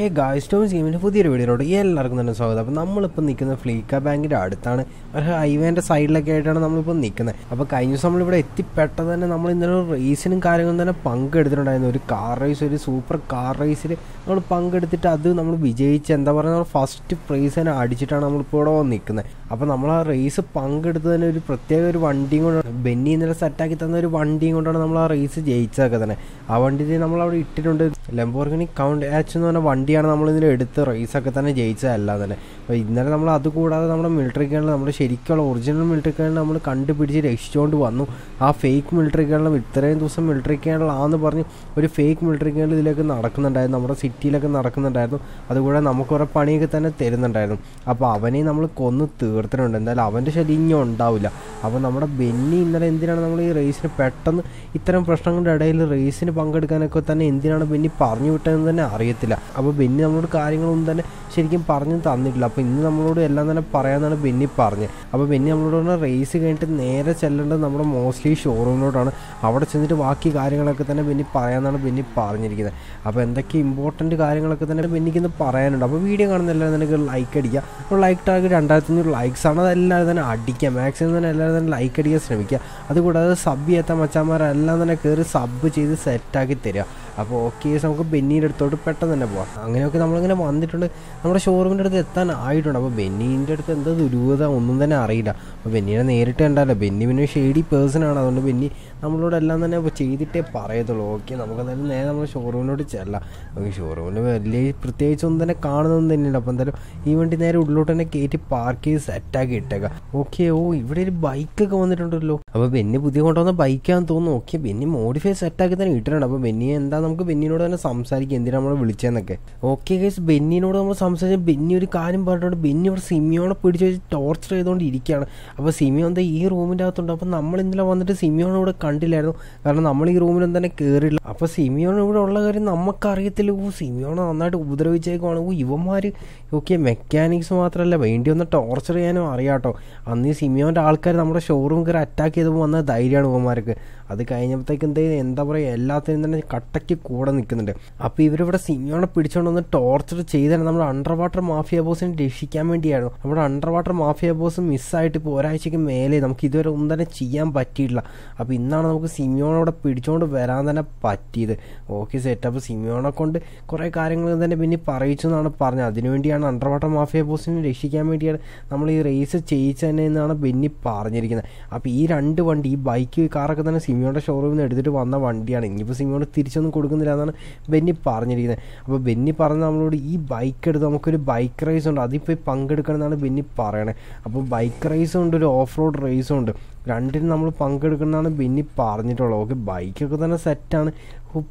Hey guys, Tom's Gaming പുതിയൊരു വീഡിയോയിലോട്ട് എല്ലാവർക്കും തന്നെ സ്വാഗതം. അപ്പോൾ നമ്മളിപ്പോൾ നിൽക്കുന്നത് ഫ്ലീക്ക ബാങ്കിൻ്റെ അടുത്താണ്. ഒരു ഹൈവേൻ്റെ സൈഡിലൊക്കെ ആയിട്ടാണ് നമ്മളിപ്പോൾ നിൽക്കുന്നത്. അപ്പോൾ കഴിഞ്ഞ ദിവസം നമ്മളിവിടെ എത്തിപ്പെട്ടത് തന്നെ നമ്മൾ ഇന്നലെ റേസിനും കാര്യങ്ങളും തന്നെ പങ്കെടുത്തിട്ടുണ്ടായിരുന്നു. ഒരു കാർ റേസ്, ഒരു സൂപ്പർ കാർ റേസിൽ നമ്മൾ പങ്കെടുത്തിട്ട് അത് നമ്മൾ വിജയിച്ച് എന്താ പറയുക നമ്മൾ ഫസ്റ്റ് പ്രൈസ് തന്നെ അടിച്ചിട്ടാണ് നമ്മളിപ്പോൾ ഇവിടെ നിൽക്കുന്നത്. അപ്പോൾ നമ്മൾ ആ റേസ് പങ്കെടുത്തതിന് ഒരു പ്രത്യേക ഒരു വണ്ടിയും കൊണ്ടാണ് ബെന്നി ഇന്നലെ സെറ്റാക്കി തന്ന ഒരു വണ്ടിയും കൊണ്ടാണ് നമ്മൾ ആ റേസ് ജയിച്ചതൊക്കെ തന്നെ. ആ വണ്ടി നമ്മളവിടെ ഇട്ടിട്ടുണ്ട്. ലംബോർഗിനി കൗണ്ട് ആച്ച് എന്ന് പറഞ്ഞ വണ്ടിയാണ് നമ്മളിതിൽ എടുത്ത് റേസൊക്കെ തന്നെ ജയിച്ചതല്ല തന്നെ. അപ്പോൾ ഇന്നലെ നമ്മൾ അതുകൂടാതെ നമ്മുടെ മിലിറ്ററി ഗേണിൽ നമ്മുടെ ശരിക്കുള്ള ഒറിജിനൽ മിലിറ്ററി ഗേണിൽ നമ്മൾ കണ്ടുപിടിച്ച് രക്ഷിച്ചുകൊണ്ട് വന്നു. ആ ഫേക്ക് മിലിറ്ററി ഗേണിലും ഇത്രയും ദിവസം മിലിറ്ററി ഗേണിലാണെന്ന് പറഞ്ഞ് ഒരു ഫേക്ക് മിലിറ്ററി ഗേണിൽ ഇതിലൊക്കെ നടക്കുന്നുണ്ടായിരുന്നു, നമ്മുടെ സിറ്റിയിലൊക്കെ നടക്കുന്നുണ്ടായിരുന്നു. അതുകൂടാതെ നമുക്ക് കുറേ പണിയൊക്കെ തന്നെ തരുന്നുണ്ടായിരുന്നു. അപ്പോൾ അവനെ നമ്മൾ കൊന്ന് തീർത്തിട്ടുണ്ട്. എന്തായാലും അവൻ്റെ ശല്യം ഉണ്ടാവില്ല. അപ്പോൾ നമ്മുടെ ബെന്നി ഇന്നലെ എന്തിനാണ് നമ്മൾ ഈ റേസിന് പെട്ടെന്ന് ഇത്തരം പ്രശ്നങ്ങളുടെ ഇടയിൽ റേസിന് പങ്കെടുക്കാനൊക്കെ തന്നെ എന്തിനാണ് ബെന്നി പറഞ്ഞു വിട്ടതെന്ന് തന്നെ അറിയത്തില്ല. അപ്പോൾ ബെന്നി നമ്മളോട് കാര്യങ്ങളൊന്നും തന്നെ ശരിക്കും പറഞ്ഞു തന്നിട്ടില്ല. അപ്പോൾ ഇന്ന് നമ്മളോട് എല്ലാം തന്നെ പറയാമെന്നാണ് ബെന്നി പറഞ്ഞത്. അപ്പോൾ ബെന്നി നമ്മളോട് പറഞ്ഞാൽ റേസ് കഴിഞ്ഞിട്ട് നേരെ ചെല്ലേണ്ടത് നമ്മുടെ മോസ്റ്റ്ലി ഷോറൂമിലോട്ടാണ്. അവിടെ ചെന്നിട്ട് ബാക്കി കാര്യങ്ങളൊക്കെ തന്നെ ബെന്നി പറയാമെന്നാണ് ബെന്നി പറഞ്ഞിരിക്കുന്നത്. അപ്പോൾ എന്തൊക്കെ ഇമ്പോർട്ടൻറ്റ് കാര്യങ്ങളൊക്കെ തന്നെ ബെന്നിക്ക് ഇന്ന് പറയാനുണ്ട്. അപ്പോൾ വീഡിയോ കാണുന്ന എല്ലാവരും തന്നെ ലൈക്ക് അടിക്കുക. അപ്പോൾ ലൈക്ക് ടാർഗറ്റ് 2500 ലൈക്സാണ്. അതെല്ലാവരും തന്നെ അടിക്കുക, മാക്സിമം തന്നെ എല്ലാവരും തന്നെ ലൈക്ക് അടിക്കാൻ ശ്രമിക്കുക. അതുകൂടാതെ സബ് ചെയ്യാത്ത മച്ചാന്മാരെല്ലാം തന്നെ കയറി സബ് ചെയ്ത് സെറ്റാക്കി തരിക. അപ്പോൾ ഓക്കെ, നമുക്ക് ബെന്നിയുടെ അടുത്തോട്ട് പെട്ടെന്ന് തന്നെ പോകാം. അങ്ങനെയൊക്കെ നമ്മളിങ്ങനെ വന്നിട്ടുണ്ട്, നമ്മുടെ ഷോറൂമിൻ്റെ അടുത്ത് എത്താൻ ആയിട്ടുണ്ട്. അപ്പോൾ ബെന്നീൻ്റെ അടുത്ത് എന്താ ദുരൂഹത ഒന്നും തന്നെ അറിയില്ല. അപ്പോൾ ബെന്നിയെ നേരിട്ട് കണ്ടാലോ. ബെന്നി പിന്നെ ഷെയ്ഡി പേഴ്സണാണ്. അതുകൊണ്ട് ബെന്നി നമ്മളോടെല്ലാം തന്നെ ചെയ്തിട്ടേ പറയത്തുള്ളൂ. ഓക്കെ, നമുക്ക് എന്തായാലും നേരെ നമ്മുടെ ഷോറൂമിനോട് ചെല്ലാം. നമുക്ക് ഷോറൂമിൽ വലിയ പ്രത്യേകിച്ച് ഒന്നും തന്നെ കാണുന്നൊന്നും തന്നെയില്ല. അപ്പോൾ എന്തായാലും ഈ വണ്ടി നേരെ ഉള്ളിലോട്ട് തന്നെ കയറ്റി പാർക്ക് ചെയ്ത് സെറ്റാക്കി ഇട്ടേക്കാം. ഓക്കെ, ഇവിടെ ഒരു ബൈക്കൊക്കെ വന്നിട്ടുണ്ടല്ലോ. അപ്പോൾ ബെന്നി പുതിയ കൊണ്ടുവന്ന ബൈക്കാണെന്ന് തോന്നുന്നു. ഓക്കെ, ബെന്നി മോഡിഫൈ സെറ്റാക്കി തന്നെ ഇട്ടിട്ടുണ്ട്. അപ്പോൾ ബെന്നി എന്താ നമുക്ക് ബെന്നിനോട് തന്നെ സംസാരിക്കുക, എന്തിനാണ് നമ്മൾ വിളിച്ചതെന്നൊക്കെ. ഓക്കെ ഗൈസ്, ബെന്നിനോട് നമ്മൾ സംസാരിച്ച ബെന്നി ഒരു കാര്യം പറഞ്ഞിട്ടുണ്ട്. ബെന്നി ഇവിടെ സിമിയോടെ പിടിച്ച് വെച്ച് ടോർച്ചർ ചെയ്തുകൊണ്ട് ഇരിക്കുകയാണ്. അപ്പോൾ സിമിയോ എന്താ ഈ റൂമിൻ്റെ അകത്തുണ്ട്. അപ്പോൾ നമ്മൾ ഇന്നലെ വന്നിട്ട് സിമിയോനെ ഇവിടെ കണ്ടില്ലായിരുന്നു, കാരണം നമ്മൾ ഈ റൂമിലൊന്നും തന്നെ കയറില്ല. അപ്പോൾ സിമിയോന് ഇവിടെ ഉള്ള കാര്യം നമുക്കറിയത്തില്ല. സിമിയോനെ നന്നായിട്ട് ഉപദ്രവിച്ചേക്കുവാണ് ഇവന്മാർ. ഓക്കെ, മെക്കാനിക്സ് മാത്രമല്ല വേണ്ടി ഒന്ന് ടോർച്ചർ ചെയ്യാനും അറിയാട്ടോ. അന്ന് ഈ സിമിയോൻ്റെ ആൾക്കാർ നമ്മുടെ ഷോറൂം കയറി അറ്റാക്ക് ചെയ്തപ്പോൾ വന്ന ധൈര്യമാണ് ഇവന്മാർക്ക്. അത് കഴിഞ്ഞപ്പോഴത്തേക്ക് എന്താ പറയുക എല്ലാത്തിനും തന്നെ കട്ടയ്ക്ക് കൂടെ നിൽക്കുന്നുണ്ട്. അപ്പോൾ ഇവരിവിടെ സിമിയോനെ പിടിച്ചുകൊണ്ട് വന്ന് ടോർച്ചർ ചെയ്താണ് നമ്മുടെ അണ്ടർ വാട്ടർ മാഫിയ ബോസിനെ രക്ഷിക്കാൻ വേണ്ടിയായിരുന്നു. നമ്മുടെ അണ്ടർ വാട്ടർ മാഫിയ ബോസ് മിസ്സായിട്ട് ഇപ്പോൾ ഒരാഴ്ചയ്ക്ക് മേലെ നമുക്ക് ഇതുവരെ ഒന്നും തന്നെ ചെയ്യാൻ പറ്റിയിട്ടില്ല. അപ്പോൾ ഇന്നാണ് നമുക്ക് സിമിയോനോടെ പിടിച്ചുകൊണ്ട് വരാൻ തന്നെ പറ്റിയത്. Okay set. അപ്പോൾ സിമിയോനെ കൊണ്ട് കുറേ കാര്യങ്ങൾ തന്നെ പിന്നെ പറയിച്ചു എന്നാണ് പറഞ്ഞത്. അതിനുവേണ്ടിയാണ് അണ്ടർ വാട്ടർ മാഫിയ ബോസിനെ രക്ഷിക്കാൻ വേണ്ടിയാണ് നമ്മൾ ഈ റേസ് ചെയ്യിച്ചു തന്നെ എന്നാണ് ബെന്നി പറഞ്ഞിരിക്കുന്നത്. അപ്പോൾ ഈ രണ്ട് വണ്ടി, ഈ ബൈക്ക് കാറൊക്കെ തന്നെ സിമിയോൻ്റെ ഷോറൂമിൽ നിന്ന് എടുത്തിട്ട് വന്ന വണ്ടിയാണ്. ഇനിയിപ്പോൾ സിമിയോന് തിരിച്ചൊന്നും കൊടുക്കുന്നില്ല എന്നാണ് ബെന്നി പറഞ്ഞിരിക്കുന്നത്. അപ്പോൾ ബെന്നി പറഞ്ഞ നമ്മളോട് ഈ ബൈക്ക് എടുത്ത് നമുക്കൊരു ബൈക്ക് റേസ് ഉണ്ട്, അതിപ്പോൾ പങ്കെടുക്കണം എന്നാണ് ബെന്നി പറയണേ. അപ്പോൾ ബൈക്ക് റേസും ഉണ്ട്, ഒരു ഓഫ് റോഡ് റേസും ഉണ്ട്. രണ്ടിനും നമ്മൾ പങ്കെടുക്കുന്നതാണ് ബെന്നി പറഞ്ഞിട്ടുള്ളത്. ഓക്കെ, ബൈക്കൊക്കെ തന്നെ സെറ്റാണ്.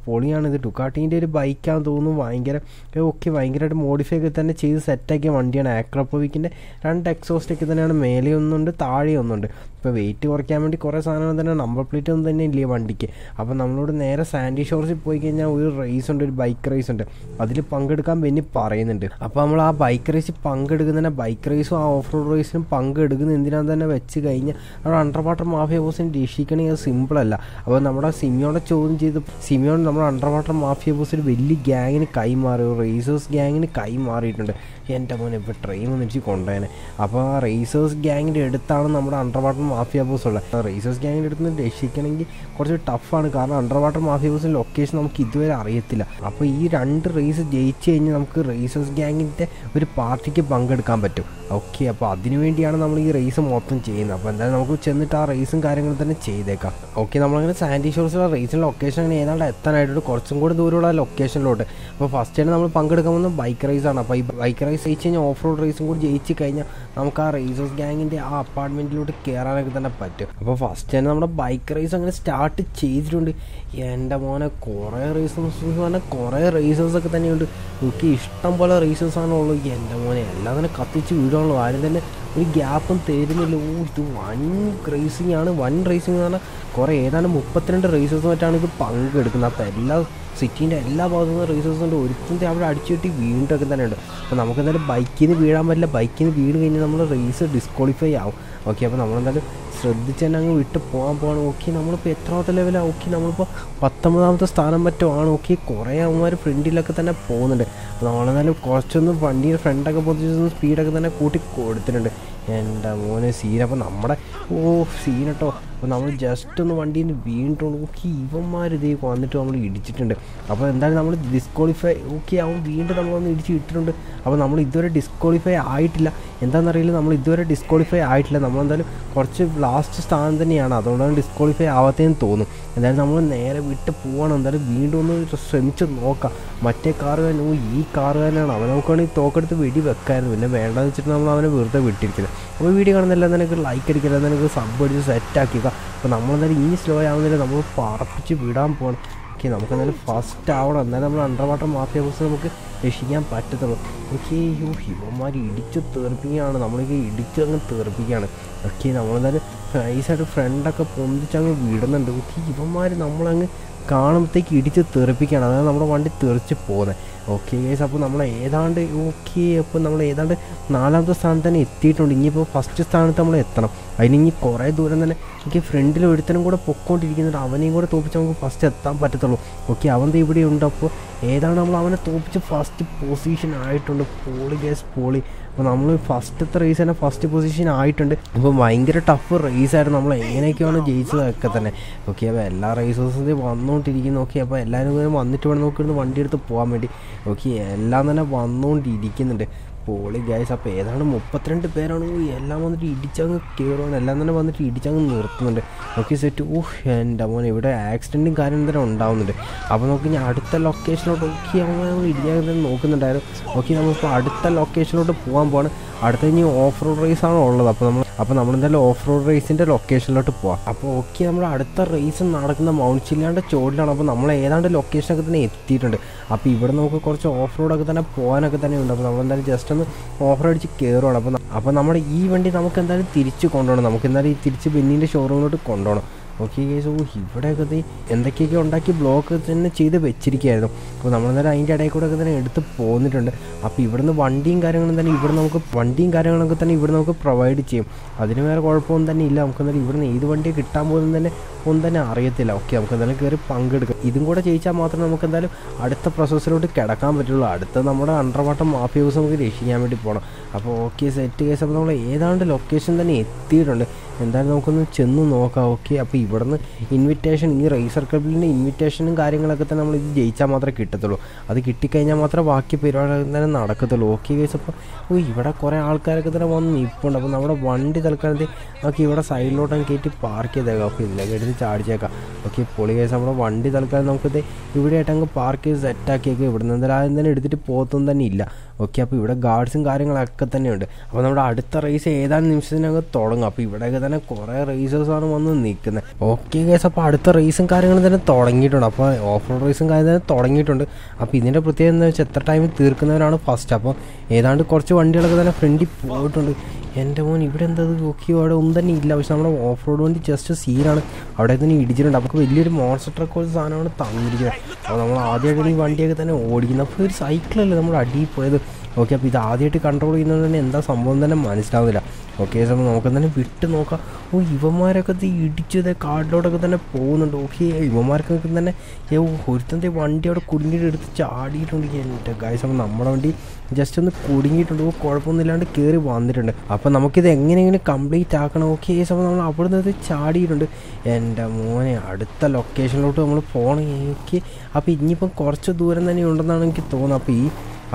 പൊളിയാണിത്. ടുക്കാട്ടീൻ്റെ ഒരു ബൈക്കാണെന്ന് തോന്നുന്നു. ഭയങ്കരമായിട്ട് മോഡിഫൈ ഒക്കെ തന്നെ ചെയ്ത് സെറ്റാക്കിയ വണ്ടിയാണ്. ആക്രോപോവിക്കിൻ്റെ രണ്ട് എക്സോസ്റ്റൊക്കെ തന്നെയാണ്. മേലെ ഒന്നുണ്ട്, താഴെ ഒന്നുണ്ട്. ഇപ്പോൾ വെയിറ്റ് കുറയ്ക്കാൻ വേണ്ടി കുറേ സാധനങ്ങൾ തന്നെ, നമ്പർ പ്ലേറ്റ് ഒന്നും തന്നെ ഇല്ലേ വണ്ടിക്ക്. അപ്പോൾ നമ്മളോട് നേരെ സാൻഡി ഷോർസിൽ പോയി കഴിഞ്ഞാൽ ഒരു റേസ് ഉണ്ട്, ഒരു ബൈക്ക് റേസ് ഉണ്ട്. അതിൽ പങ്കെടുക്കാൻ ബെന്നി പറയുന്നുണ്ട്. അപ്പോൾ നമ്മൾ ആ ബൈക്ക് റേസിൽ പങ്കെടുക്കുന്നതിനെ, ബൈക്ക് റേസും ആ ഓഫ് റോഡ് റേസിനും പങ്കെടുക്കുന്ന എന്തിനാന്ന് തന്നെ വെച്ച് കഴിഞ്ഞാൽ നമ്മുടെ അണ്ടർ വാട്ടർ മാഫിയ ബോസിനെ രക്ഷിക്കണമെങ്കിൽ അത് സിമ്പിളല്ല. അപ്പോൾ നമ്മുടെ സിമിയോടെ ചോദ്യം ചെയ്ത് സിമിയോട് നമ്മുടെ അണ്ടർ വാട്ടർ മാഫിയ ബോസിന് വലിയ ഗ്യാങ്ങിന് കൈമാറി, റേസേഴ്സ് ഗ്യാങ്ങിന് കൈമാറിയിട്ടുണ്ട്. എൻ്റെ മോനെ ഇപ്പോൾ ട്രെയിൻ വന്നിട്ട് കൊണ്ടുപോയനെ. അപ്പോൾ ആ റേസേഴ്സ് ഗ്യാങ്ങിൻ്റെ അടുത്താണ് നമ്മുടെ അണ്ടർ വാട്ടർ മാഫിയ ബോസ് ഉള്ളത്. റേസേഴ്സ് ഗ്യാങ്ങിൻ്റെ അടുത്ത് നിന്ന് രക്ഷിക്കണമെങ്കിൽ കുറച്ച് ടഫാണ്, കാരണം അണ്ടർ വാട്ടർ മാഫിയ ബോസിൻ്റെ ലൊക്കേഷൻ നമുക്ക് ഇതുവരെ അറിയത്തില്ല. അപ്പോൾ ഈ രണ്ട് റേസ് ജയിച്ചു കഴിഞ്ഞാൽ നമുക്ക് റേസേഴ്സ് ഗ്യാങ്ങിൻ്റെ ഒരു പാർട്ടിക്ക് പങ്കെടുക്കാൻ പറ്റും. ഓക്കെ, അപ്പോൾ അതിനുവേണ്ടിയാണ് നമ്മൾ ഈ റേസ് മൊത്തം ചെയ്യുന്നത്. അപ്പോൾ എന്തായാലും നമുക്ക് ചെന്നിട്ട് ആ റേസും കാര്യങ്ങളും തന്നെ ചെയ്തേക്കാം. ഓക്കെ, നമ്മളങ്ങനെ സാൻഡി ഷോർസിലെ റേസിൻ്റെ ലൊക്കേഷൻ അങ്ങനെ ഏതാണ്ട് എത്താനായിട്ടുണ്ട്, കുറച്ചും കൂടി ദൂരമുള്ള ലൊക്കേഷനിലോട്ട്. അപ്പോൾ ഫസ്റ്റ് തന്നെ നമ്മൾ പങ്കെടുക്കാൻ പോകുന്ന ബൈക്ക് റേസാണ്. അപ്പോൾ ഈ ബൈക്ക് റേസ് ജയിച്ച് കഴിഞ്ഞാൽ ഓഫ് റോഡ് റേസും കൂടി ജയിച്ച് കഴിഞ്ഞാൽ നമുക്ക് ആ റേസേഴ്സ് ഗ്യാങ്ങിൻ്റെ ആ അപ്പാർട്ട്മെൻറ്റിലോട്ട് കയറാനൊക്കെ തന്നെ പറ്റും. അപ്പോൾ ഫസ്റ്റ് തന്നെ നമ്മുടെ ബൈക്ക് റേസ് അങ്ങനെ സ്റ്റാർട്ട് ചെയ്തിട്ടുണ്ട്. എൻ്റെ മോനെ കുറേ റേസേഴ്സ് പറഞ്ഞാൽ കുറേ റേസേഴ്സൊക്കെ തന്നെയുണ്ട്. എനിക്ക് ഇഷ്ടം പോലെ റേസേഴ്സാണുള്ളത്. എൻ്റെ മോനെ എല്ലാം തന്നെ കത്തിച്ച് വീടാണല്ലോ. ആരും തന്നെ ഒരു ഗ്യാപ്പും തരുന്നില്ല. ഇത് വൻ റേസിംഗ് ആണ്. വൻ റേസിംഗ് എന്ന് പറഞ്ഞാൽ കുറേ ഏതാണ്ട് 32 റേസേഴ്സുമായിട്ടാണ് ഇത് പങ്കെടുക്കുന്നത്. അപ്പോൾ എല്ലാ സിറ്റീൻ്റെ എല്ലാ ഭാഗത്തു നിന്ന് റേസേഴ്സ് ഉണ്ട്. ഒരിക്കലും അവിടെ അടിച്ചുകെട്ടി വീണ്ടൊക്കെ തന്നെ ഉണ്ട്. അപ്പോൾ നമുക്ക് എന്തായാലും ബൈക്കിൽ നിന്ന് വീഴാൻ പറ്റില്ല. ബൈക്കിൽ നിന്ന് വീണ് കഴിഞ്ഞാൽ നമ്മൾ റേസ് ഡിസ്ക്വാളിഫൈ ആവും. ഓക്കെ, അപ്പോൾ നമ്മളെന്തായാലും ശ്രദ്ധിച്ചാൽ അങ്ങ് വിട്ട് പോകാൻ പോകണം. ഓക്കെ, നമ്മളിപ്പോൾ എത്രാമത്തെ ലെവലാണ്? ഓക്കെ, നമ്മളിപ്പോൾ 19ാമത്തെ സ്ഥാനം മറ്റോ ആണ്. ഓക്കെ, കുറേ അവന്മാർ ഫ്രണ്ടിലൊക്കെ തന്നെ പോകുന്നുണ്ട്. അപ്പോൾ നമ്മളെന്നാലും കുറച്ചൊന്ന് വണ്ടിയുടെ ഫ്രണ്ടൊക്കെ പൊതിച്ചൊന്ന് സ്പീഡൊക്കെ തന്നെ കൂട്ടി കൊടുത്തിട്ടുണ്ട്. എൻ്റെ മോനെ സീൻ. അപ്പോൾ നമ്മുടെ ഓ സീനട്ടോ. അപ്പോൾ നമ്മൾ ജസ്റ്റ് ഒന്ന് വണ്ടിയിൽ നിന്ന് വീണിട്ടുണ്ട്. ഓക്കെ, ഇവന്മാർ ഇതേ വന്നിട്ട് നമ്മൾ ഇടിച്ചിട്ടുണ്ട്. അപ്പോൾ എന്തായാലും നമ്മൾ ഡിസ്ക്വാളിഫൈ. ഓക്കെ, അവൻ വീണ്ടും നമ്മളൊന്ന് ഇടിച്ച് ഇട്ടിട്ടുണ്ട്. അപ്പോൾ നമ്മൾ ഇതുവരെ ഡിസ്ക്വാളിഫൈ ആയിട്ടില്ല. എന്താണെന്നറിയില്ല, നമ്മൾ ഇതുവരെ ഡിസ്ക്വാളിഫൈ ആയിട്ടില്ല. നമ്മളെന്തായാലും കുറച്ച് ലാസ്റ്റ് സ്ഥാനം തന്നെയാണ്, അതുകൊണ്ടാണ് ഡിസ്ക്വാളിഫൈ ആവാത്തതെന്ന് തോന്നും. എന്തായാലും നമ്മൾ നേരെ വിട്ട് പോകണം. എന്തായാലും വീണ്ടും ഒന്ന് ശ്രമിച്ച് നോക്കാം. മറ്റേ കാറുകാരൻ, ഓ ഈ കാറുകാരനാണ്, അവനെ നോക്കുകയാണെങ്കിൽ തോക്കെടുത്ത് വെടി വെക്കായിരുന്നു. പിന്നെ വേണ്ടാന്ന് വെച്ചിട്ട് നമ്മൾ അവനെ വെറുതെ വിട്ടിരിക്കില്ല. അപ്പോൾ വീഡിയോ കാണുന്നില്ല നിനക്ക് ലൈക്ക് അടിക്കില്ല, നിനക്ക് സബ് അടിച്ച് സെറ്റാക്കിക്കുക. അപ്പോൾ നമ്മളെന്തായാലും ഈ സ്ലോ ആവുന്നില്ല, നമ്മൾ പറപ്പിച്ച് വിടാൻ പോകണം. ഓക്കെ, നമുക്ക് എന്തായാലും ഫസ്റ്റ് ആവണം. എന്നാലും നമ്മൾ അണ്ടർ വാട്ടർ മാഫിയ ബോസ് നമുക്ക് രക്ഷിക്കാൻ പറ്റത്തുള്ളൂ. ഓക്കെ, യോ ഹിവന്മാർ ഇടിച്ച് തെറിപ്പിക്കുകയാണ്, നമ്മളൊക്കെ ഇടിച്ച് അങ്ങ് തെറിപ്പിക്കുകയാണ്. ഓക്കെ, നമ്മളെന്തായാലും നൈസായിട്ട് ഫ്രണ്ടൊക്കെ പൊന്തിച്ചങ്ങ് വിടുന്നുണ്ട്. ഓക്കെ, ഇവന്മാർ നമ്മളങ്ങ് കാണുമ്പോഴത്തേക്ക് ഇടിച്ച് തെറിപ്പിക്കുകയാണ്, അതാണ് നമ്മുടെ വണ്ടി തെറിച്ച് പോകുന്നത്. ഓക്കെ ഗൈസ്, അപ്പോൾ നമ്മൾ ഏതാണ്ട് ഓക്കെ അപ്പോൾ നമ്മൾ ഏതാണ്ട് 4ാമത്തെ സ്ഥാനത്ത് തന്നെ എത്തിയിട്ടുണ്ട്. ഇനിയിപ്പോൾ ഫസ്റ്റ് സ്ഥാനത്ത് നമ്മൾ എത്തണം. അതിനിനി കുറേ ദൂരം തന്നെ. ഓക്കെ, ഫ്രണ്ടിൽ ഒരുത്തനും കൂടെ പൊക്കോണ്ടിരിക്കുന്നുണ്ട്, അവനെയും കൂടെ തോപ്പിച്ച് നമുക്ക് ഫസ്റ്റ് എത്താൻ പറ്റത്തുള്ളൂ. ഓക്കെ, അവൻ ഇവിടെ ഉണ്ട്. അപ്പോൾ ഏതാണ്ട് നമ്മൾ അവനെ തോപ്പിച്ച് ഫസ്റ്റ് പൊസിഷൻ ആയിട്ടുണ്ട്. പോളി ഗൈസ്, പോളി. അപ്പോൾ നമ്മൾ ഫസ്റ്റത്തെ റേസ് തന്നെ ഫസ്റ്റ് പൊസിഷൻ ആയിട്ടുണ്ട്. അപ്പോൾ ഭയങ്കര ടഫ് റേസായിരുന്നു, നമ്മൾ എങ്ങനെയൊക്കെയാണ് ജയിച്ചതൊക്കെ തന്നെ. ഓക്കെ, അപ്പോൾ എല്ലാ റേസേഴ്സും വന്നുകൊണ്ടിരിക്കുന്നു. ഓക്കെ, അപ്പോൾ എല്ലാവരും കൂടെ വന്നിട്ട് വേണം നോക്കിയിരുന്ന് വണ്ടിയെടുത്ത് പോകാൻ വേണ്ടി. ഓക്കെ, എല്ലാം തന്നെ വന്നുകൊണ്ടിരിക്കുന്നുണ്ട്. പോളി ഗൈസ്. അപ്പോൾ ഏതാണ് 32 പേരാണ് എല്ലാം വന്നിട്ട് ഇടിച്ചങ്ങ് കയറുകയാണ്, എല്ലാം തന്നെ വന്നിട്ട് ഇടിച്ചങ്ങ് നിർത്തുന്നുണ്ട്. Okay set. എൻ്റെ മോൻ, ഇവിടെ ആക്സിഡൻറ്റും കാര്യം തന്നെ ഉണ്ടാവുന്നുണ്ട്. അപ്പോൾ നമുക്ക് ഇനി അടുത്ത ലൊക്കേഷനിലോട്ട്. ഓക്കെ, നമ്മൾ ഇടിക്കാൻ തന്നെ നോക്കുന്നുണ്ടായിരുന്നു. ഓക്കെ, നമ്മളിപ്പോൾ അടുത്ത ലൊക്കേഷനിലോട്ട് പോകാൻ പോകണം. അടുത്ത ഇനി ഓഫ് റോഡ് റേസാണ് ഉള്ളത്. അപ്പോൾ നമ്മൾ എന്തായാലും ഓഫ് റോഡ് റേസിൻ്റെ ലൊക്കേഷനിലോട്ട് പോകാം. അപ്പോൾ ഓക്കെ, നമ്മൾ അടുത്ത റേസ് നടക്കുന്ന മൗണ്ട് ചില്ലാണ്ട് ചോടിലാണ്. അപ്പോൾ നമ്മൾ ഏതാണ്ട് ലൊക്കേഷനൊക്കെ തന്നെ എത്തിയിട്ടുണ്ട്. അപ്പോൾ ഇവിടെ നമുക്ക് കുറച്ച് ഓഫ് റോഡൊക്കെ തന്നെ പോകാനൊക്കെ തന്നെ ഉണ്ട്. അപ്പോൾ നമ്മളെന്തായാലും ജസ്റ്റ് ഒന്ന് ഓഫ് റോഡ് അടിച്ച് കയറുകയാണ്. അപ്പോൾ നമ്മുടെ ഈ വണ്ടി നമുക്ക് എന്തായാലും തിരിച്ച് കൊണ്ടുപോകണം. നമുക്ക് എന്തായാലും ഈ തിരിച്ച് ബെന്നിൻ്റെ ഷോറൂമിലോട്ട് കൊണ്ടുപോകണം. ഓക്കെ ഗൈസ്, ഇവിടെയൊക്കെ എന്തൊക്കെയൊക്കെ ഉണ്ടാക്കി ബ്ലോക്ക് തന്നെ ചെയ്ത് വെച്ചിരിക്കുകയായിരുന്നു. അപ്പോൾ നമ്മളെന്തായാലും അതിൻ്റെ ഇടയിൽ കൂടെ ഒക്കെ തന്നെ എടുത്ത് പോന്നിട്ടുണ്ട്. അപ്പോൾ ഇവിടുന്ന് വണ്ടിയും കാര്യങ്ങളും തന്നെ ഇവിടെ നമുക്ക് വണ്ടിയും കാര്യങ്ങളൊക്കെ തന്നെ ഇവിടെ നമുക്ക് പ്രൊവൈഡ് ചെയ്യും. അതിന് വേറെ കുഴപ്പമൊന്നും തന്നെ ഇല്ല. നമുക്ക് എന്തായാലും ഇവിടുന്ന് ഏത് വണ്ടി കിട്ടാൻ പോകുന്നത് തന്നെ ഒന്നും തന്നെ അറിയത്തില്ല. ഓക്കെ, നമുക്ക് എന്തായാലും കയറി പങ്കെടുക്കാം. ഇതും കൂടെ ജയിച്ചാൽ മാത്രമേ നമുക്ക് എന്തായാലും അടുത്ത പ്രോസസ്സിലോട്ട് കിടക്കാൻ പറ്റുള്ളൂ. അടുത്ത നമ്മുടെ അണ്ടർ വാട്ടർ മാഫിയ ബോസ് നമുക്ക് രക്ഷിക്കാൻ വേണ്ടി പോകണം. അപ്പോൾ ഓക്കെ സെറ്റ് ഗൈസ്. അപ്പോൾ നമ്മൾ ഏതാണ്ട് ലൊക്കേഷൻ തന്നെ എത്തിയിട്ടുണ്ട്. എന്തായാലും നമുക്കൊന്ന് ചെന്ന് നോക്കാം. ഓക്കെ, അപ്പോൾ ഇവിടുന്ന് ഇൻവിറ്റേഷൻ, ഈ റേസർ ക്ലബിൻ്റെ ഇൻവിറ്റേഷനും കാര്യങ്ങളൊക്കെ തന്നെ നമ്മൾ ഇത് ജയിച്ചാൽ മാത്രമേ കിട്ടത്തുള്ളൂ. അത് കിട്ടിക്കഴിഞ്ഞാൽ മാത്രമേ ബാക്കി പരിപാടി തന്നെ നടക്കത്തുള്ളൂ. ഓക്കെ ഗൈസ്, അപ്പോൾ ഇവിടെ കുറേ ആൾക്കാരൊക്കെ തന്നെ വന്ന് നിൽപ്പുണ്ട്. അപ്പോൾ നമ്മുടെ വണ്ടി തൽക്കാലത്ത് നമുക്ക് ഇവിടെ സൈഡിലോട്ടൊക്കെ കയറ്റി പാർക്ക് ചെയ്തേക്കാം. ഓക്കെ, ഇതിലേക്ക് എടുത്ത് ചാടിച്ചേക്കാം. ഓക്കെ, പൊളി ഗൈസ്. നമ്മുടെ വണ്ടി തൽക്കാലം നമുക്കിത് ഇവിടെയായിട്ട് അങ്ങ് പാർക്ക് ചെയ്ത് സെറ്റാക്കിയേക്കാം. ഇവിടുന്ന് എന്തായാലും തന്നെ എടുത്തിട്ട് പോകത്തൊന്നും തന്നെ ഇല്ല. ഓക്കെ, അപ്പോൾ ഇവിടെ ഗാർഡ്സും കാര്യങ്ങളൊക്കെ തന്നെയുണ്ട്. അപ്പോൾ നമ്മുടെ അടുത്ത റേസ് ഏതാനും നിമിഷത്തിനൊക്കെ തുടങ്ങും. അപ്പോൾ ഇവിടെയൊക്കെ തന്നെ കുറേ റേസേഴ്സാണ് വന്ന് നിൽക്കുന്നത്. ഓക്കെ ഗൈസ്, അപ്പോൾ അടുത്ത റേസും കാര്യങ്ങളും തന്നെ തുടങ്ങിയിട്ടുണ്ട്. അപ്പോൾ ഓഫ് റോഡ് റേസും കാര്യം തന്നെ തുടങ്ങിയിട്ടുണ്ട്. അപ്പോൾ ഇതിൻ്റെ പ്രത്യേകത എന്താ വെച്ചാൽ എത്ര ടൈമിൽ തീർക്കുന്നവരാണ് ഫസ്റ്റ്. അപ്പോൾ ഏതാണ്ട് കുറച്ച് വണ്ടികളൊക്കെ തന്നെ ഫ്രണ്ടിൽ പോയിട്ടുണ്ട്. എൻ്റെ മോൻ, ഇവിടെ എന്താ? ഓക്കെ, അവിടെ ഒന്നും തന്നെ ഇല്ല. പക്ഷെ നമ്മുടെ ഓഫ് റോഡ് വണ്ടി ജസ്റ്റ് സീനാണ്, അവിടെ തന്നെ ഇടിച്ചിട്ടുണ്ട്. അപ്പോൾ വലിയൊരു മോൺസ്റ്റർ ട്രക്ക് പോലെ സാധനമാണ് തന്നിരിക്കുന്നത്. അപ്പോൾ നമ്മൾ ആദ്യമായിട്ട് ഈ വണ്ടിയൊക്കെ തന്നെ ഓടിക്കുന്നത്. അപ്പോൾ ഒരു സൈക്കിളല്ലേ നമ്മുടെ അടിയിൽ പോയത്. ഓക്കെ, അപ്പോൾ ഇത് ആദ്യമായിട്ട് കൺട്രോൾ ചെയ്യുന്നത് തന്നെ എന്താ സംഭവം തന്നെ മനസ്സിലാവില്ല. ഓക്കെ, അപ്പോൾ നമുക്ക് തന്നെ വിട്ട് നോക്കാം. ഓ ഇവന്മാരൊക്കെ ഇടിച്ചത് കാട്ടിലോട്ടൊക്കെ തന്നെ പോകുന്നുണ്ട്. ഓക്കെ, ഇവന്മാർക്കൊക്കെ തന്നെ ഒരുത്തൻ്റെ വണ്ടി അവിടെ കുടുങ്ങിയിട്ട് എടുത്ത് ചാടിയിട്ടുണ്ട്. എൻ്റെ ഗൈസ്, അപ്പോൾ നമ്മുടെ വണ്ടി ജസ്റ്റ് ഒന്ന് കുടുങ്ങിയിട്ടുണ്ട്. ഓ കുഴപ്പമൊന്നുമില്ലാണ്ട് കയറി വന്നിട്ടുണ്ട്. അപ്പോൾ നമുക്കിത് എങ്ങനെയെങ്കിലും കംപ്ലീറ്റ് ആക്കണം. ഓക്കെ ഗൈസ്, അപ്പോൾ നമ്മൾ അവിടെ നിന്ന് ചാടിയിട്ടുണ്ട്. എൻ്റെ മോനെ, അടുത്ത ലൊക്കേഷനിലോട്ട് നമ്മൾ പോകണം. എനിക്ക് അപ്പോൾ ഇനിയിപ്പം കുറച്ച് ദൂരം തന്നെ ഉണ്ടെന്നാണ് എനിക്ക് തോന്നുന്നത്.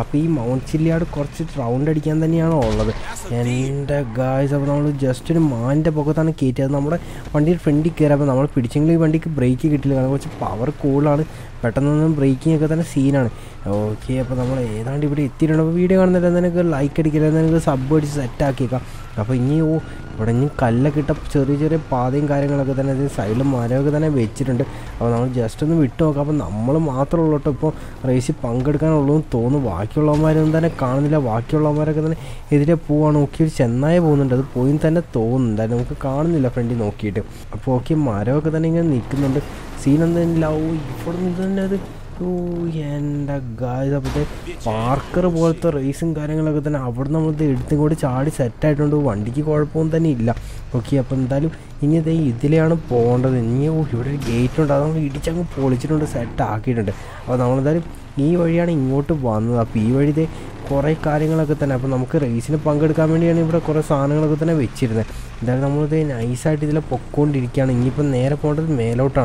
അപ്പോൾ ഈ മൗണ്ട് ചില്ലിയാട് കുറച്ച് റൗണ്ട് അടിക്കാൻ തന്നെയാണ് ഉള്ളത്. എൻ്റെ ഗായ്സ്, അപ്പോൾ നമ്മൾ ജസ്റ്റ് ഒരു മാൻ്റെ പൊക്കത്താണ് കയറ്റിയത്. നമ്മുടെ വണ്ടിയിൽ ഫ്രണ്ടിൽ കയറിയപ്പോൾ നമ്മൾ പിടിച്ചെങ്കിലും ഈ വണ്ടിക്ക് ബ്രേക്ക് കിട്ടില്ല, കാരണം കുറച്ച് പവർ കൂടുതലാണ്. പെട്ടെന്നൊന്നും ബ്രേക്കിംഗ് ഒക്കെ തന്നെ സീനാണ്. ഓക്കെ, അപ്പോൾ നമ്മൾ ഏതാണ്ട് ഇവിടെ എത്തിയിട്ടുണ്ട്. അപ്പോൾ വീഡിയോ കാണുന്നില്ല നിനക്ക് ലൈക്ക് അടിക്കില്ല, നിനക്ക് സബ് അടിച്ച് സെറ്റാക്കിയേക്കാം. അപ്പോൾ ഇനി ഇവിടെ ഇനി കല്ലൊക്കെ ഇട്ട ചെറിയ ചെറിയ പാതയും കാര്യങ്ങളൊക്കെ തന്നെ അതിന് സൈഡിലും മരമൊക്കെ തന്നെ വെച്ചിട്ടുണ്ട്. അപ്പോൾ നമ്മൾ ജസ്റ്റ് ഒന്ന് വിട്ടു നോക്കാം. അപ്പോൾ നമ്മൾ മാത്രമേ ഉള്ളൂ ഇപ്പോൾ റേസിൽ പങ്കെടുക്കാനുള്ളൂ എന്ന് തോന്നുന്നു. ബാക്കിയുള്ളവന്മാരൊന്നും തന്നെ കാണുന്നില്ല. ബാക്കിയുള്ളവന്മാരൊക്കെ തന്നെ എതിരെ പോവാണ്. ഓക്കെ, ഒരു ചെന്നായ പോകുന്നുണ്ട്, അത് പോയി തന്നെ തോന്നുന്നുണ്ട്. നമുക്ക് കാണുന്നില്ല ഫ്രണ്ടിൽ നോക്കിയിട്ട്. അപ്പോൾ ഓക്കെ, മരമൊക്കെ തന്നെ ഇങ്ങനെ നിൽക്കുന്നുണ്ട്. സീനൊന്നും ഇല്ല. ഓ ഇവിടെ നിന്ന് തന്നെ അത്. ഓ എൻ്റെ ഗായ്സ്, അപ്പോൾ പാർക്കർ പോലത്തെ റേസും കാര്യങ്ങളൊക്കെ തന്നെ അവിടെ നമ്മളിത് എടുത്തും കൂടി ചാടി സെറ്റായിട്ടുണ്ട്. വണ്ടിക്ക് കുഴപ്പമൊന്നും തന്നെ ഇല്ല. Okay, upon the in the Italian pond, the new gate and other eating policy on the set target. Another Evayan invoted one up every day, Korai carrying like an Apanamka race in a punker comedy and even a Korasan like an Avicir. There number the eyesight is a popcorn decan and even air upon the mail out.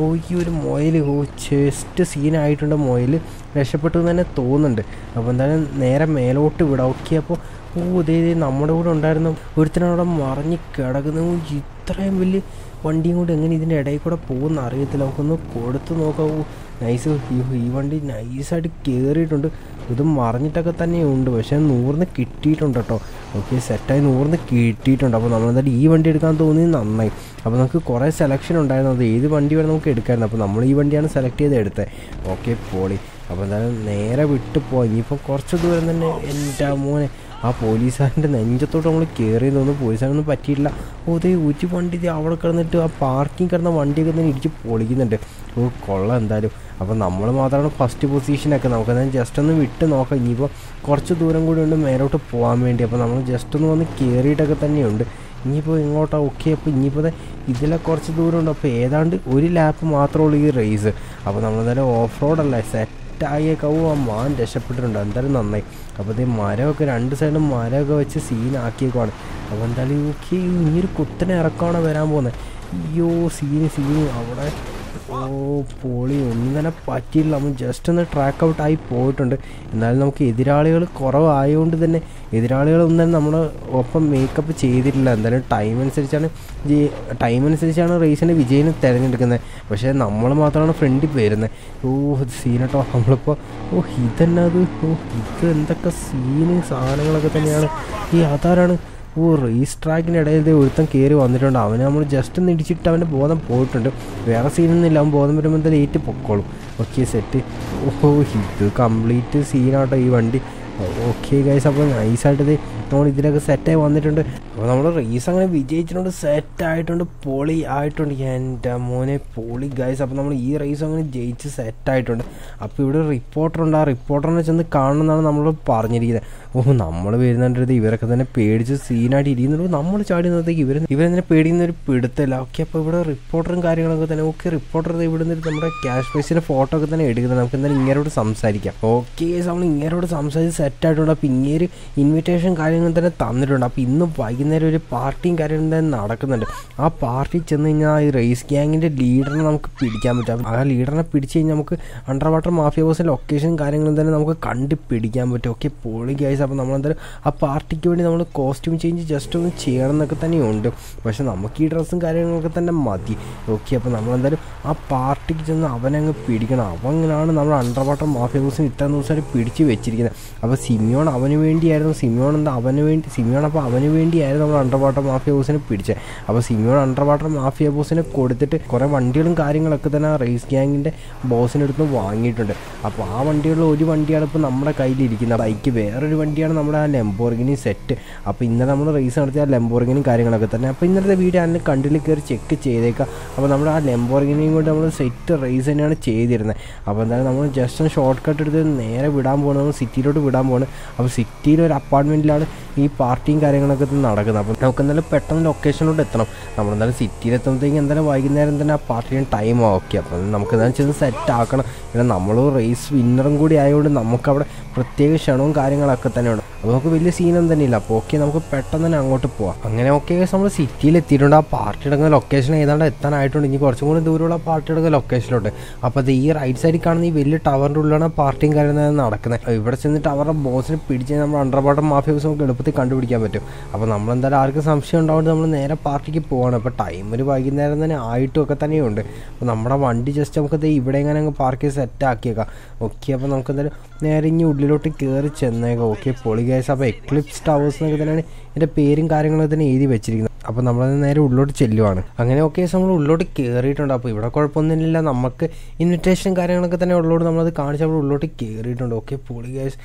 Oh, you moil who chest seen height under moil, Reshapatu than a tone and upon the near a mail out without capo. Oh, they numbered under Urthana Marni Kadagano, Jitra Willie, one day would anything that I could upon Ariatelacono, Portunoka, nice of you, even did nice at carry it under the Marnitakatani undervision over the kitty on the top. Okay, satine over the kitty on top of another even did Cantoni in the night. Abanaka Korai selection on Diana, the either one day no kid can upon even Diana selected it. Okay, Polly. Abandon Nera with the pony for Corsador and then a police and an angel only carried on the police and the patilla. Oh, they would you want the hour current to a parking and the one day than each polygon and call and that upon Namada first position economic and just on the witten of a neighbor Corsador and good on the marrow to poem and upon just on the carry tagathan. Nipo ingot okay, Nipo, Idilla Corsador and a pay and Uri lap matroli raise upon another off road and less. I cow a man, desperate and under and like about the Mario can understand a Mario which is seen Aki God. I want to you near Kutan Arakana where I'm on. You see out. Oh, Polly, only than a patchy lamb just on the track out. I port under and I'll know Kidrali Koro. I owned the Idrali on the number of a makeup chedil and then a time and session. The time and session or reason of Vijay and Terran together. But a number of friendly parent. Oh, seen at all. Oh, Hithanadu, oh, Hithan the scene is on the other. Race track in a day, they would carry on the Avenue just in the digit town and bottom port and where seen in the lump bottom and the eight pockol. Okay, set it. Oh, he complete scene out of Evandi. Okay, guys, upon eyesight, they only did a set on the tender. Another reason I vijay on the set tight on the poly eye to the end. Mone poly guys upon a year is on a jage set tight on a pewter report on our reporter and the carnival number of parnity. Oh, number under the Ivaka than a page seen at it in the number chart in the given even a paid in the Pidella kept over a reporter and carrying over an okay reporter. They would have a cash face in a photo than a editor than near to some side. Okay, something near to some size set tight on a pinere invitation carrying under a thunder up in the Paginary party carrying than Nadakan. A party Chenina race gang in the leader and Pidcam. A leader and a pitching underwater mafia was a location carrying under the country Pidcam with okay poly guys. A particular costume change just on the chair and the Catanion. Question Amaki dress and carrying Catana Mati. Okay, upon another a particular Avanang Pedican Avang and our underwater mafia was in Itanos and Pedici Vechigan. Our Simeon Avenue in the Adam Simeon and the Avenue Simeon of Avenue in the Adam underwater mafia was in a pitcher. Our Simeon underwater mafia was in a code that Coravantil and carrying a Catana race gang in the boss in the Wang it. A Pavantil Odivantia upon Amra Kailikin, a bike where Lamborghini set up in the number of reasons that Lamborghini carrying a Katana Pinner the Vita and the country care check Chedeca. Abanamada Lamborghini would have set to raise and a chedirna. Abanamada just a shortcut to the near Vidambono city to Vidambono of city or apartment ladder. E parting carrying a Katana. Now can the pattern location of Detanum. Namada city at something and then a Wagner and then a party and time of Kapan. Namkanan set Takana in a Namalo race winner and good I would Namaka protection carrying a Katana. Really seen on the Nila Poke and a pattern and go to Po. Anganoke, some city, let Tirunda parted on the location either at an item in the Corsican Durula parted on the location. Upon the year, right side can the village tower rule on a parting garden and Naraka. Ever since the tower of Boss and Pigeon and underwater mafia, some good up the country cabinet. Upon Amman that Arkasamshian down them near a party pon up a time. Very wagin there and then I took a Tanund. Number of one digestion the evening and a park is at Takega. Okay, upon Uncle there in you little to carry Chenego. Okay, guys, up Eclipse Towers and a pairing carrying with an eighty vetching. Upon the Naru Lord Chilluan. Anganoke, some Lord carried on up with a corponilla Namaka invitation carrying a catan or load the concept of Lord carried on okay, poly guys.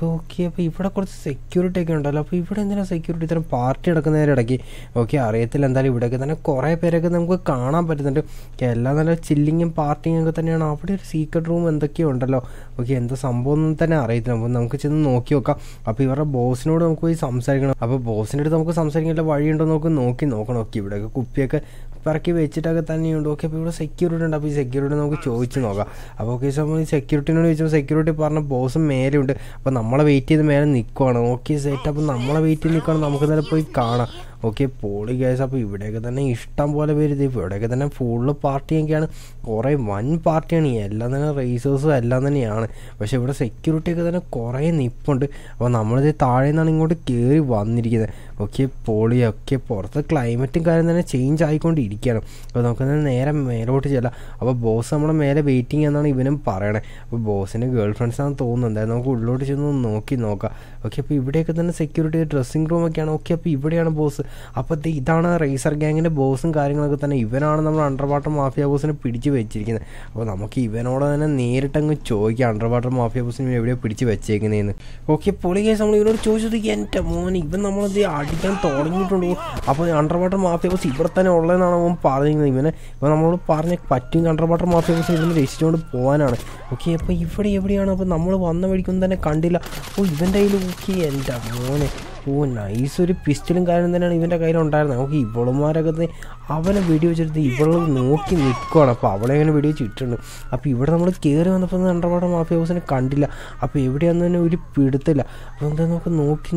Okay, people are security and other people and then a security party. Okay, Arathel and the Libdakan, a Korai Peregan, Kana, but then Kella, chilling and partying and Catan and operative secret room and the key under law. Okay, and the Sambon than Aratham, Namkachin, Nokioka. A pair of boss note, some second. Up a boss in it, some second, a variant on നോക്കി നോക്കി ഇവിടെ കുപ്പിയൊക്കെ പറക്കി വെച്ചിട്ടൊക്കെ തന്നെ ഉണ്ട്. Okay, അപ്പോൾ ഇവിടെ security ഉണ്ട്. അപ്പോൾ ഈ സെക്യൂരിറ്റി നമുക്ക് ചോദിച്ച് നോക്കാം. അപ്പോൾ ഓക്കെ, നമ്മൾ ഈ സെക്യൂരിറ്റിനോട് ചോദിച്ചപ്പോൾ സെക്യൂരിറ്റി പറഞ്ഞ ബോസ് മേലെ ഉണ്ട്. അപ്പോൾ നമ്മളെ വെയിറ്റ് ചെയ്ത് മേലെ നിൽക്കുവാണ്. ഓക്കെ സെറ്റ്, അപ്പോൾ നമ്മളെ വെയിറ്റ് ചെയ്ത് നിൽക്കുകയാണ്. നമുക്ക് നേരെ പോയി കാണാം. ഓക്കെ പോളി ഗൈസ്, അപ്പോൾ ഇവിടെയൊക്കെ തന്നെ ഇഷ്ടം പോലെ പേര് ഇത് ഇവിടെയൊക്കെ തന്നെ ഫുള്ള് പാർട്ടിയൊക്കെയാണ്. കുറേ വൻ പാർട്ടിയാണ്, എല്ലാം തന്നെ റേസേഴ്സും എല്ലാം തന്നെയാണ്. പക്ഷേ ഇവിടെ സെക്യൂരിറ്റിയൊക്കെ തന്നെ കുറേ നിപ്പുണ്ട്. അപ്പോൾ നമ്മളിത് താഴെ നിന്നാണ് ഇങ്ങോട്ട് കയറി വന്നിരിക്കുന്നത്. ഓക്കെ പോളിയൊക്കെ പുറത്ത് ക്ലൈമറ്റും കാര്യം തന്നെ ചേഞ്ച് ആയിക്കൊണ്ടിരിക്കുകയാണ്. അപ്പോൾ നമുക്ക് നേരെ മേലോട്ട് ചെല്ലാം. അപ്പോൾ ബോസ് നമ്മുടെ മേലെ വെയിറ്റിംഗ് എന്നാണ് ഇവനും പറയണേ. അപ്പോൾ ബോസിൻ്റെ ഗേൾ ഫ്രണ്ട്സാണെന്ന് തോന്നുന്നുണ്ട്. നമുക്ക് ഉള്ളിലോട്ട് ചെന്ന് നോക്കി നോക്കാം. ഓക്കെ, അപ്പോൾ ഇവിടെയൊക്കെ തന്നെ സെക്യൂരിറ്റി ഡ്രസ്സിംഗ് റൂമൊക്കെയാണ്. ഓക്കെ, അപ്പോൾ ഇവിടെയാണ് ബോസ്. അപ്പോൾ ഇതാണ് റേസർ ഗ്യാങ്ങിൻ്റെ ബോസും കാര്യങ്ങളൊക്കെ തന്നെ. ഇവനാണ് നമ്മൾ അണ്ടർ വാട്ടർ മാഫിയ ബോസിനെ പിടിച്ച് വെച്ചിരിക്കുന്നത്. അപ്പോൾ നമുക്ക് ഇവനോട് തന്നെ നേരിട്ടങ്ങ് ചോദിക്കാം, അണ്ടർ വാട്ടർ മാഫിയ ബോസിനെ എവിടെയാണ് പിടിച്ച് വെച്ചേക്കുന്നതെന്ന്. ഓക്കെ പൊളി കേസ്, നമ്മൾ ഇവനോട് ചോദിച്ചത് എൻ്റെ മോൻ ഇവൻ നമ്മളത് അടിക്കാൻ തുടങ്ങിയിട്ടുണ്ടോ? അപ്പോൾ അണ്ടർ വാട്ടർ മാഫിയ ബോസ് ഇവിടെ തന്നെ ഉള്ളതെന്നാണ് അവൻ പറയുന്നത്. ഇവൻ നമ്മളോട് പറഞ്ഞ പറ്റുമെങ്കിൽ അണ്ടർ വാട്ടർ മാഫിയ ബോസ് ഇവനെ രക്ഷിച്ചുകൊണ്ട് പോകാനാണ്. ഓക്കെ, അപ്പോൾ ഇവിടെ എവിടെയാണ്? അപ്പോൾ നമ്മൾ വന്ന വഴിക്കൊന്നും തന്നെ കണ്ടില്ല. അപ്പോൾ ഇവൻ്റെ കയ്യിൽ ഓക്കെ എൻ്റെ മോനെ ഓ നൈസ് ഒരു പിസ്റ്റലും കാര്യം തന്നെയാണ് ഇവൻ്റെ കയ്യിലുണ്ടായിരുന്നത്. നമുക്ക് ഇവളുമാരൊക്കെ അവനെ വെടി വെച്ചെടുത്ത് ഇവളെ നോക്കി നിൽക്കുകയാണ്. അപ്പോൾ അവളെ അങ്ങനെ വെടി വെച്ചിട്ടുണ്ട്. അപ്പോൾ ഇവിടെ നമ്മൾ കയറി വന്നപ്പോൾ അണ്ടർവാട്ടർ മാഫിയ ഹൗസിനെ കണ്ടില്ല. അപ്പോൾ എവിടെയാണെന്ന് തന്നെ ഒരു പിടുത്തില്ല. അപ്പോൾ എന്താ നമുക്ക്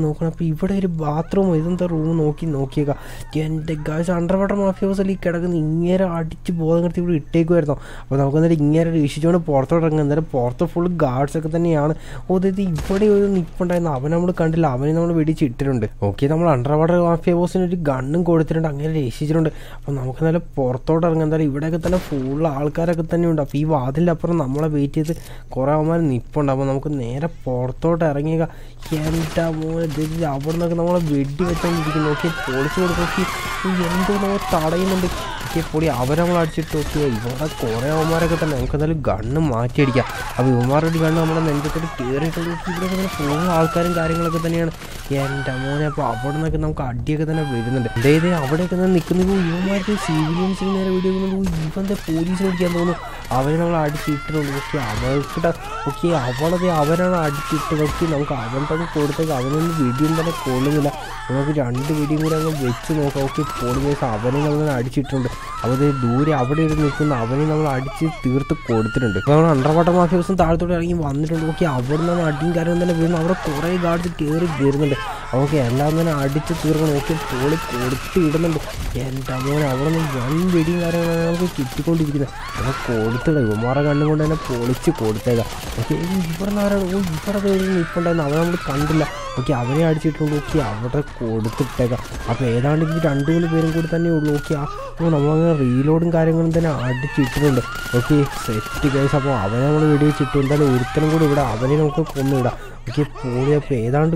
നോക്കണം. അപ്പോൾ ഇവിടെ ഒരു ബാത്റൂമോ ഇതെന്താ റൂം നോക്കിയേക്കാം. എൻ്റെ ഗായ്സ് അണ്ടർവാട്ടർ മാഫിയ ഹൗസിൽ ഈ കിടക്കുന്ന ഇങ്ങനെ അടിച്ച് ബോധം കിടത്തി ഇവിടെ ഇട്ടേക്കുമായിരുന്നു. അപ്പോൾ നമുക്ക് എന്തായാലും ഇങ്ങനെ രക്ഷിച്ചുകൊണ്ട് പുറത്തോട്ടിറങ്ങുക. എന്തായാലും പുറത്ത് ഫുൾ ഗാർഡ്സൊക്കെ തന്നെയാണ്. അതായത് ഇവിടെ ഒരു നിൽപ്പുണ്ടായിരുന്നു, അവൻ നമ്മൾ കണ്ടില്ല, അവനെ നമ്മൾ വെടിച്ച് ണ്ട്. ഓക്കെ, നമ്മൾ അണ്ടർ വാട്ടർ മാഫിയ ബോസിന് ഒരു ഗണ്ണും കൊടുത്തിട്ടുണ്ട്, അങ്ങനെ രക്ഷിച്ചിട്ടുണ്ട്. അപ്പോൾ നമുക്ക് നല്ല പുറത്തോട്ട് ഇറങ്ങാം. എന്തായാലും ഇവിടെയൊക്കെ തന്നെ ഫുൾ ആൾക്കാരൊക്കെ തന്നെയുണ്ട്. അപ്പോൾ ഈ വാതിലിൻ്റെ അപ്പുറം നമ്മളെ വെയിറ്റ് ചെയ്ത് കുറേ അവന്മാർ നിൽപ്പുണ്ട്. അപ്പോൾ നമുക്ക് നേരെ പുറത്തോട്ട് ഇറങ്ങിയേക്കാം. എൻ്റെ മോനെ അവിടെ നിന്നൊക്കെ നമ്മളെ വെടി വെച്ചോണ്ടിരിക്കുന്നു. ഓക്കെ പൊളിച്ചു കൊടുക്കി എന്തോ നമ്മൾ തടയുന്നുണ്ട്. ഓക്കെ പൊളി അവരെ നമ്മൾ അടിച്ചിട്ട് നോക്കി ഇവിടെ കുറേ അവന്മാരൊക്കെ തന്നെ. നമുക്ക് എന്തായാലും ഗണ്ണ് മാറ്റിയടിക്കാം. അപ്പോൾ ഇവന്മാരുടെ ഗണ്ണ് നമ്മുടെ നെഞ്ചത്തോട് കയറിയിട്ടുണ്ട്. ഇവിടെയൊക്കെ തന്നെ ഫുൾ ആൾക്കാരും കാര്യങ്ങളൊക്കെ തന്നെയാണ്. എൻ്റെ മോനെ, അപ്പോൾ അവിടെ നിന്നൊക്കെ നമുക്ക് അടിയൊക്കെ തന്നെ വരുന്നുണ്ട്. അതായത് അവിടെയൊക്കെ തന്നെ നിൽക്കുന്നത് ഇവന്മാർക്ക് സിവിലിയൻസിന് നേരെ വീഡിയോ ഇവൻ്റെ പോലീസ് പിടിക്കാൻ തോന്നുന്നു. അവരെ നമ്മൾ അടിച്ചിട്ടുണ്ട്. ഓക്കെ അവർക്കിട്ട് ഓക്കെ അവളത് അവരാണ് അടിച്ചിട്ട്. ഓക്കെ നമുക്ക് അവൻ്റെ കൊടുത്തേക്ക് അവനൊന്നും വീഡിയോ തന്നെ കൊള്ളുന്നില്ല. നമുക്ക് രണ്ട് വീഡിയോ കൂടെ അങ്ങ് വെച്ച് നോക്കാം. ഓക്കെ പോളിസ് അവനെ നമ്മൾ അടിച്ചിട്ടുണ്ട്. അത് ദൂരെ അവിടെ ഒരു നിൽക്കുന്ന അവനെ നമ്മൾ അടിച്ച് തീർത്ത് കൊടുത്തിട്ടുണ്ട്. അപ്പോൾ നമ്മൾ അണ്ടർ വാട്ടർ മാഫിയ ദിവസം താഴത്തോട്ട് ഇറങ്ങി വന്നിട്ടുണ്ട്. ഓക്കെ അവിടെ നിന്നാണ് അടിയും കാര്യം തന്നെ വീഴുന്നത്. അവിടെ കുറേ ഗാർഡ്സ് കയറി വരുന്നുണ്ട്. ഓക്കെ എല്ലാം തന്നെ അടിച്ച് തീർക്കണം. ഓക്കെ പോളി കൊടുത്ത് ഇടുന്നുണ്ട്. എൻ്റെ മോനെ അവിടെ നിന്ന് വൻ വെടിയും കാര്യങ്ങളാണ് നമുക്ക് കിട്ടിക്കൊണ്ടിരിക്കുന്നത്. അപ്പോൾ കൊടുത്തിട ഇവന്മാരെ കണ്ടുകൊണ്ട് തന്നെ പൊളിച്ച് കൊടുത്തേക്കാം. ഓക്കെ ഇവിടുന്നാരാണ്? ഓ ഇവരുടെ ഒരു നിൽപ്പുണ്ടായിരുന്നു, അവരെ നമ്മൾ കണ്ടില്ല. ഓക്കെ അവരെ അടിച്ചിട്ടുണ്ട്. ഓക്കെ അവിടെ കൊടുത്തിട്ടേക്കാം. അപ്പോൾ ഏതാണ്ട് ഈ രണ്ട് മൂന്ന് പേരും കൂടി തന്നെ ഉള്ളൂ. ഓക്കെ അപ്പോൾ നമ്മളങ്ങനെ റീലോഡും കാര്യങ്ങളും തന്നെ അടിച്ചിട്ടുണ്ട്. Okay set case. അപ്പോൾ അവനെ നമ്മൾ വെടിവെച്ചിട്ട് എന്തായാലും ഒരുത്തനും കൂടി ഇവിടെ അവനെ നമുക്ക് കൊന്നിടാം. ഓക്കെ പോളി അപ്പോൾ ഏതാണ്ട്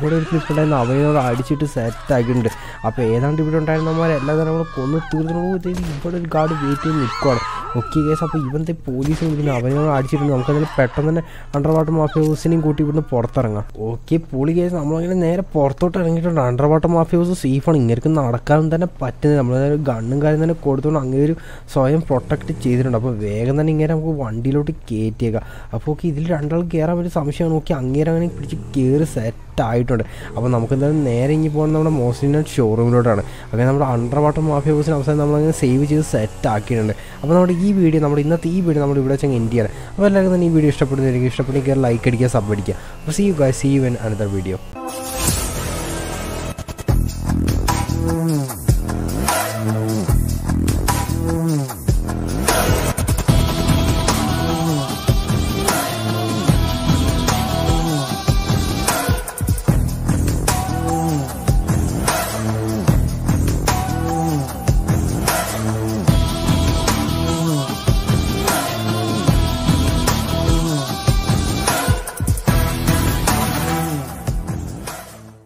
ഇവിടെ ഒരു ക്ലിപ്പ് ഉണ്ടായിരുന്നു, അവനോട് അടിച്ചിട്ട് സെറ്റാക്കിയിട്ടുണ്ട്. അപ്പോൾ ഏതാണ്ട് ഇവിടെ ഉണ്ടായിരുന്നവരെല്ലാം തന്നെ നമ്മൾ കൊന്നു തീർന്നു. ഇവിടെ ഒരു ഗാർഡ് വെയിറ്റ് ചെയ്ത് നിൽക്കുകയാണ്. Okay case. അപ്പോൾ ഇവൻ്റെ പോലീസ് വിളിക്കുന്നത് അവനോട് അടിച്ചിട്ടുണ്ട്. നമുക്കതിൽ പെട്ടെന്ന് തന്നെ അണ്ടർ വാട്ടർ മാഫിയ ഹൗസിനെയും കൂട്ടി ഇവിടുന്ന് പുറത്തിറങ്ങാം. ഓക്കെ പോളി കേസ്, നമ്മളങ്ങനെ നേരെ പുറത്തോട്ട് ഇറങ്ങിയിട്ടുണ്ട്. അണ്ടർ വാട്ടർ മാഫിയ ഹൗസ് സേഫാണ്, ഇങ്ങനെ നടക്കാനും തന്നെ പറ്റുന്നത്. നമ്മളൊരു ഗണ്ണും കാര്യം തന്നെ കൊടുത്തുകൊണ്ട് അങ്ങനെ ഒരു സ്വയം പ്രൊട്ടക്റ്റ് ചെയ്തിട്ടുണ്ട്. അപ്പോൾ വേഗം തന്നെ ഇങ്ങനെ നമുക്ക് വണ്ടിയിലോട്ട് കയറ്റിയേക്കാം. അപ്പോൾ ഓക്കെ ഇതിൽ രണ്ടാൾ കയറാൻ ഒരു സംശയമാണ്. ഓക്കെ അങ്ങനെ പിടിച്ച് കയറി സെറ്റായിട്ടുണ്ട്. അപ്പോൾ നമുക്ക് എന്തായാലും നേരെ ഇനി പോകുന്നത് നമ്മുടെ മോസിനറ്റ് ഷോറൂമിലോട്ടാണ്. അങ്ങനെ നമ്മുടെ അണ്ടർ വാട്ടർ മാഫിയ ബോസിന് അവസാനം നമ്മളങ്ങനെ സേവ് ചെയ്ത് സെറ്റാക്കിയിട്ടുണ്ട്. അപ്പോൾ നമ്മുടെ ഈ വീഡിയോ നമ്മുടെ ഇന്നത്തെ ഈ വീഡിയോ നമ്മൾ ഇവിടെ വെച്ചാൽ എൻഡ് ചെയ്യണം. അപ്പോൾ എല്ലാവർക്കും തന്നെ ഈ വീഡിയോ ഇഷ്ടപ്പെടുന്നതായിരിക്കും. ഇഷ്ടപ്പെട്ടെങ്കിൽ കയറി ലൈക്ക് അടിക്കുക, സബ് അടിക്കുക. അപ്പോൾ see you guys, see you in another video.